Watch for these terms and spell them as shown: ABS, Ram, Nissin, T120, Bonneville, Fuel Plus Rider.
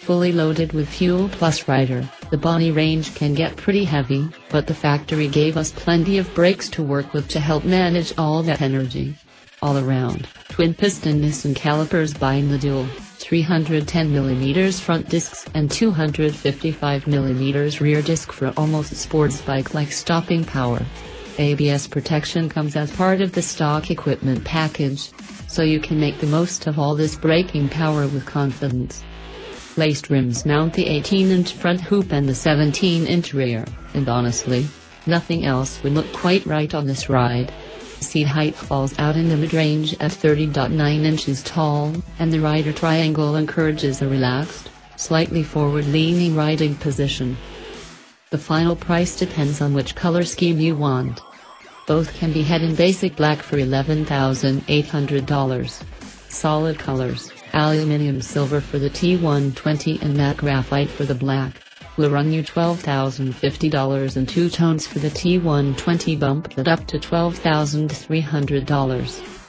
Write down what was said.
Fully loaded with Fuel Plus Rider, the Bonnie range can get pretty heavy, but the factory gave us plenty of brakes to work with to help manage all that energy. All around, twin-piston Nissin calipers bind the dual, 310mm front discs and 255mm rear disc for almost sports bike-like stopping power. ABS protection comes as part of the stock equipment package, so you can make the most of all this braking power with confidence. Laced rims mount the 18-inch front hoop and the 17-inch rear, and honestly, nothing else would look quite right on this ride. Seat height falls out in the mid-range at 30.9 inches tall, and the rider triangle encourages a relaxed, slightly forward-leaning riding position. The final price depends on which color scheme you want. Both can be had in basic black for $11,800. Solid colors, aluminum silver for the T120 and matte graphite for the black, will run you $12,050, and two tones for the T120 bumped it up to $12,300.